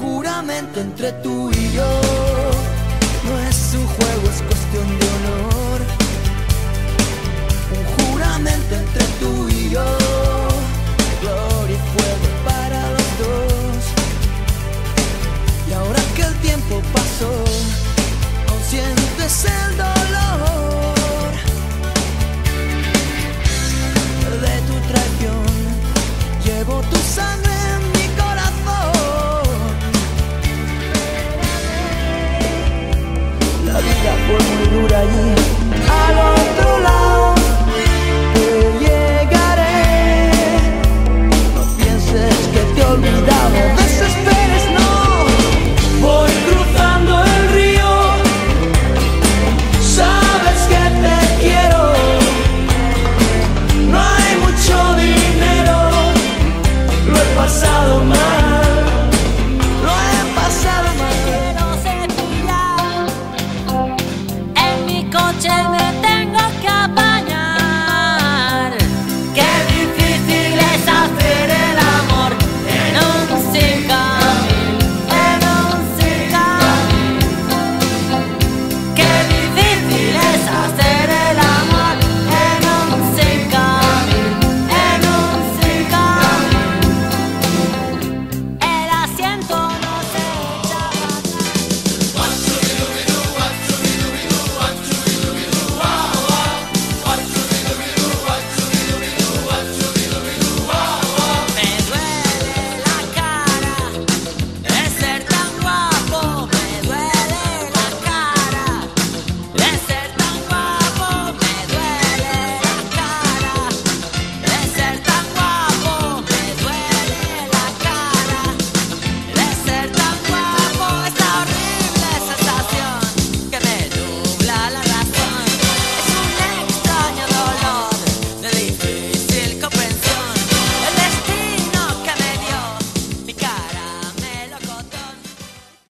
juramento entre tú y yo. No es un juego, es cuestión de honor. Un juramento entre tú y yo. Gloria y fuego para los dos. Y ahora que el tiempo pasó, consciente es el dolor.